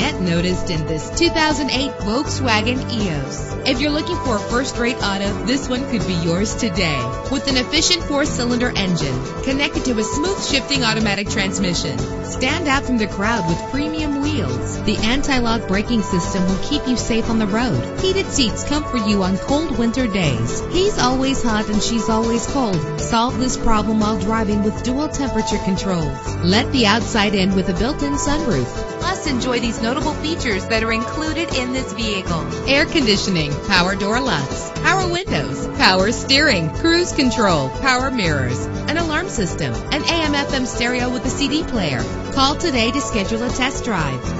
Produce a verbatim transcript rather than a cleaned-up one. get noticed in this two thousand eight Volkswagen Eos. If you're looking for a first-rate auto, this one could be yours today. With an efficient four-cylinder engine connected to a smooth shifting automatic transmission, stand out from the crowd with premium wheels. The anti-lock braking system will keep you safe on the road. Heated seats comfort you on cold winter days. He's always hot and she's always cold. Solve this problem while driving with dual temperature controls. Let the outside in with a built-in sunroof. Plus, enjoy these notable features that are included in this vehicle: air conditioning, power door locks, power windows, power steering, cruise control, power mirrors, an alarm system, an A M F M stereo with a C D player. Call today to schedule a test drive.